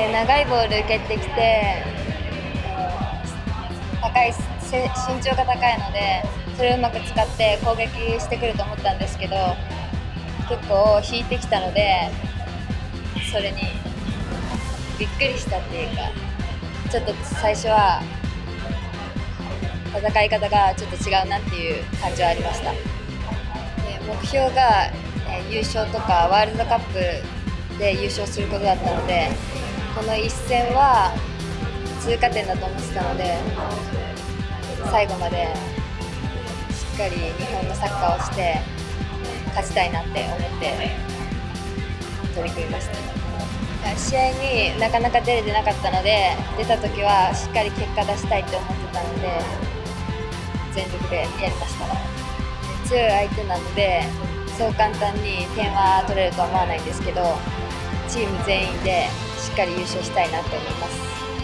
長いボール蹴ってきて、身長が高いので、それをうまく使って攻撃してくると思ったんですけど、結構引いてきたので、それにびっくりしたっていうか、ちょっと最初は戦い方がちょっと違うなっていう感じはありました。で、目標が優勝とかワールドカップで優勝することだったので、この一戦は通過点だと思ってたので、最後までしっかり日本のサッカーをして勝ちたいなって思って取り組みました。試合になかなか出れてなかったので、出た時はしっかり結果出したいと思ってたので全力でやりました。強い相手なのでそう簡単に点は取れるとは思わないんですけど、チーム全員でしっかり優勝したいなと思います。